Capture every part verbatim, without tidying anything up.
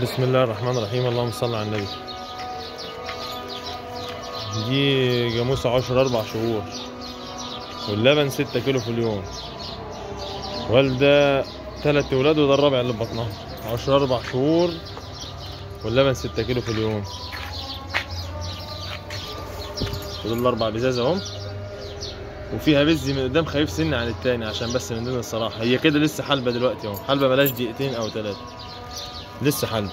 بسم الله الرحمن الرحيم، اللهم صل على النبي. دي جاموسه عشر اربع شهور واللبن ستة كيلو في اليوم. والده تلات اولاد وده الرابع اللي في بطنها. عشر اربع شهور واللبن ستة كيلو في اليوم. دول الاربع بزاز اهم، وفيها بزي من قدام خفيف سن عن التاني، عشان بس من دون الصراحه هي كده لسه حلبه دلوقتي اهو، حلبه بلاش دقيقتين او ثلاثه، لسه حلبه.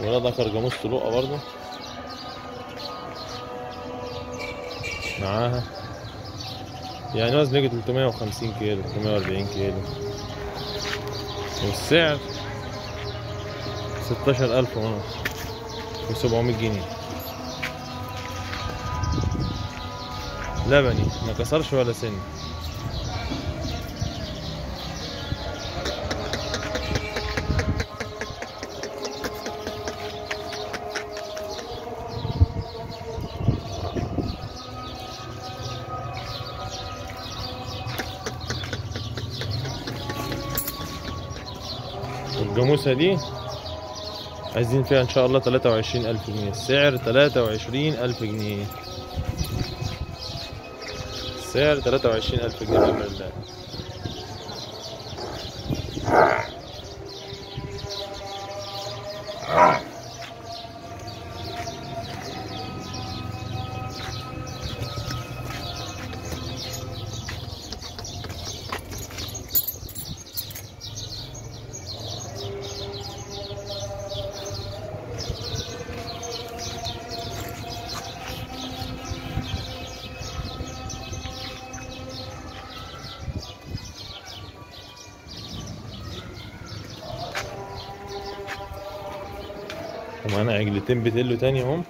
ولا ذكر جاموس طلوقه برضه معاها، يعني وزن يجي تلتمية وخمسين كيلو تلتمية واربعين كيلو، والسعر ستاشر الف ونص وسبعمية جنيه. لبني ما كسرش ولا سن. الجاموسه دي عايزين فيها ان شاء الله تلاتة وعشرين الف جنيه، السعر تلاتة وعشرين الف جنيه، السعر تلاتة وعشرين الف جنيه بأمر الله. ومعانا عجلتين بتقلوا تاني اهم،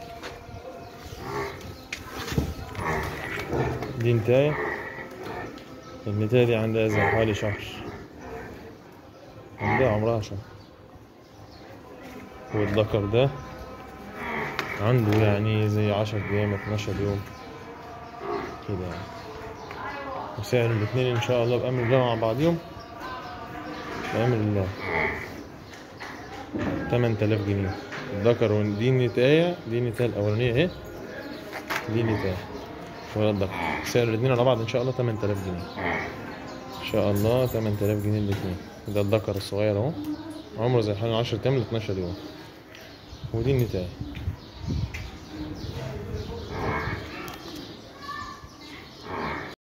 دي نتاية، النتاية دي عندها زي حوالي شهر، عندها عمرها شهر، والذكر ده عنده يعني زي عشر ايام اتناشر يوم كده يعني. وسعر الاتنين ان شاء الله بأمر الله مع بعضيهم بأمر الله تمن تلاف جنيه. الذكر ودي النتاية، دي النتاية الأولانية أهي، دي النتاية ولا الذكر. سعر الاتنين على بعض إن شاء الله تمن تلاف جنيه، إن شاء الله تمن تلاف جنيه الاتنين. ده الذكر الصغير أهو، عمره زي حوالي عشرة أيام لاتناشر يوم، ودي النتاية.